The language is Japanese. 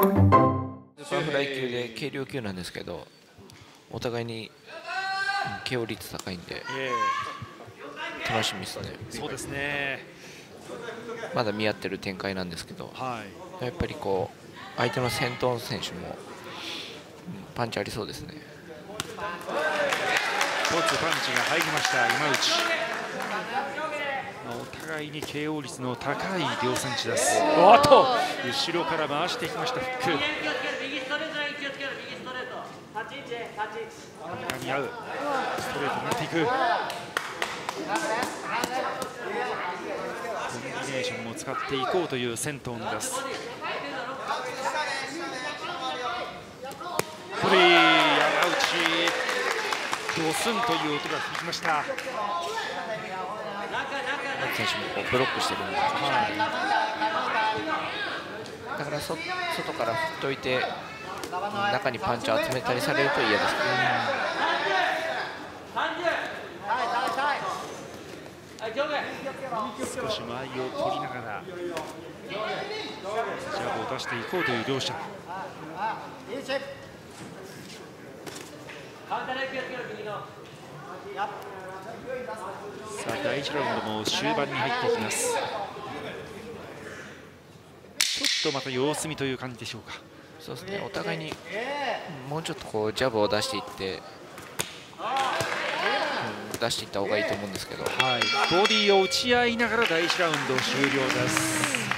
パワフライ級で軽量級なんですけど、お互いに KO 率高いんで、楽しみですね。そうですね、まだ見合ってる展開なんですけど、はい、やっぱりこう相手のセントン選手もパンチありそうですね。一つパンチが入りました今内。お互いに KO 率の高い両選手です。おっと、後ろから回してきましたフック。絡み合うストレートになっていく。コンビネーションも使っていこうというセントンです。フリー山内、ドスンという音が響きました。選手もブロックしてるんです、はい、だから外から振っといて中にパンチを集めたりされると嫌ですけど、少し間合いを取りながらジャブを出していこうという両者。さあ第1ラウンドも終盤に入ってきます。ちょっとまた様子見という感じでしょうか。そうですね、お互いにもうちょっとこうジャブを出していって、出していった方がいいと思うんですけど、はい、ボディを打ち合いながら第1ラウンド終了です。